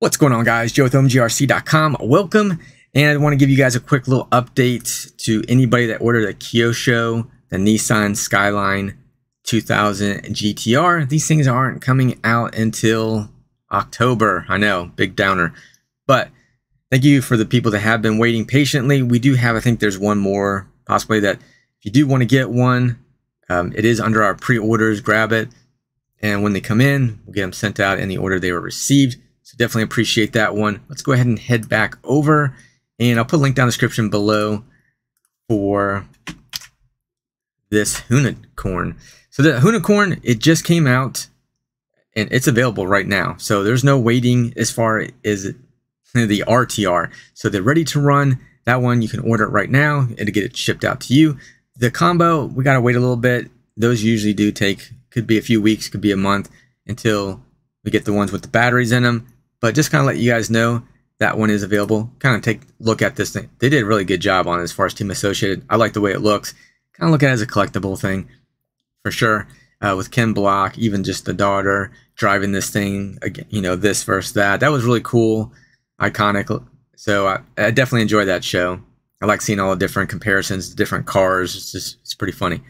What's going on, guys? Joe with OMGRC.com. Welcome, and I want to give you guys a quick little update to anybody that ordered a Kyosho, the Nissan Skyline 2000 GTR. These things aren't coming out until October. I know, big downer, but thank you for the people that have been waiting patiently. We do have, I think there's one more, possibly, that if you do want to get one, it is under our pre-orders. Grab it, and when they come in, we'll get them sent out in the order they were received. So definitely appreciate that one. Let's go ahead and head back over, and I'll put a link down in the description below for this Hoonicorn. So the Hoonicorn, it just came out and it's available right now. So there's no waiting as far as the RTR. So they're ready to run. That one you can order it right now and to get it shipped out to you. The combo, we gotta wait a little bit. Those usually do take, could be a few weeks, could be a month until we get the ones with the batteries in them. But just kind of let you guys know that one is available. Kind of take a look at this thing. They did a really good job on it as far as Team Associated. I like the way it looks. Kind of look at it as a collectible thing for sure. With Ken Block, even just the daughter driving this thing, again, you know, this versus that. That was really cool, iconic. So I definitely enjoy that show. I like seeing all the different comparisons, different cars. It's just, it's pretty funny.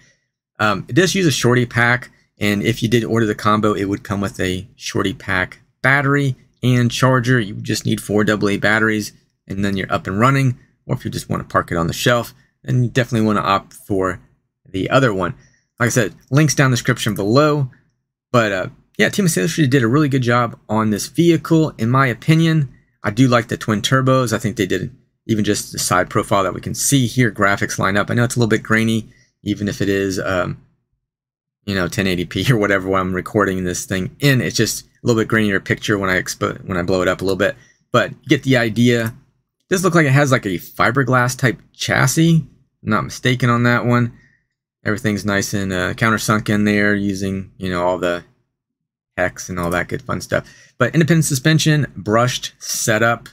It does use a shorty pack. And if you did order the combo, it would come with a shorty pack battery and charger. You just need 4 AA batteries, and then you're up and running. Or if you just want to park it on the shelf, then you definitely want to opt for the other one. Like I said, links down in the description below. But yeah, Team Associated did a really good job on this vehicle, in my opinion. I do like the twin turbos. I think they did, even just the side profile that we can see here. Graphics line up. I know it's a little bit grainy, even if it is... you know, 1080p or whatever when I'm recording this thing in. It's just a little bit grainier picture when I blow it up a little bit. But you get the idea. It does look like it has like a fiberglass type chassis. I'm not mistaken on that one. Everything's nice and countersunk in there, using, you know, all the hex and all that good fun stuff. But independent suspension, brushed setup.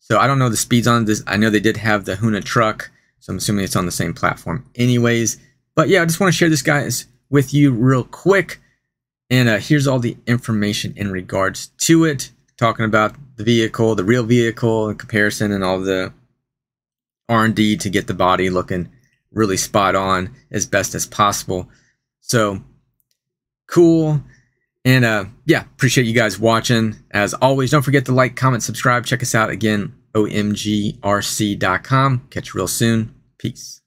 So I don't know the speeds on this. I know they did have the Huna truck, so I'm assuming it's on the same platform anyways. But yeah, I just want to share this, guys, with you real quick, and here's all the information in regards to it, talking about the vehicle, the real vehicle in comparison, and all the R&D to get the body looking really spot on as best as possible. So cool, and yeah, appreciate you guys watching. As always, don't forget to like, comment, subscribe, check us out again, omgrc.com. catch you real soon. Peace.